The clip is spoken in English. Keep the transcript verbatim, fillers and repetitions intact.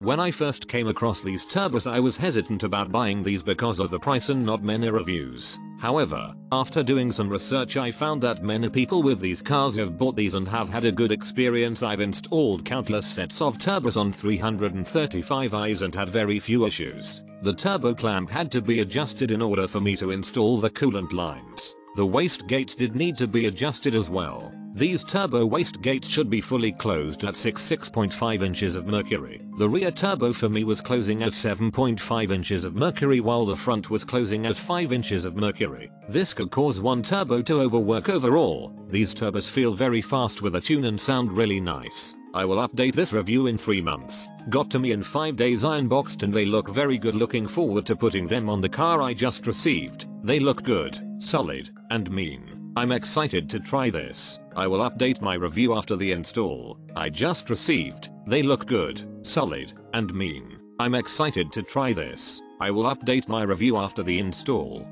When I first came across these turbos, I was hesitant about buying these because of the price and not many reviews. However, after doing some research, I found that many people with these cars have bought these and have had a good experience. I've installed countless sets of turbos on three hundred thirty-five i's and had very few issues. The turbo clamp had to be adjusted in order for me to install the coolant lines. The waste gates did need to be adjusted as well. These turbo waste gates should be fully closed at six point five inches of mercury. The rear turbo for me was closing at seven point five inches of mercury while the front was closing at five inches of mercury. This could cause one turbo to overwork overall. These turbos feel very fast with a tune and sound really nice. I will update this review in three months. Got to me in five days, unboxed, and they look very good. Looking forward to putting them on the car I just received. They look good, solid, and mean. I'm excited to try this. I will update my review after the install. I just received. They look good, solid, and mean. I'm excited to try this. I will update my review after the install.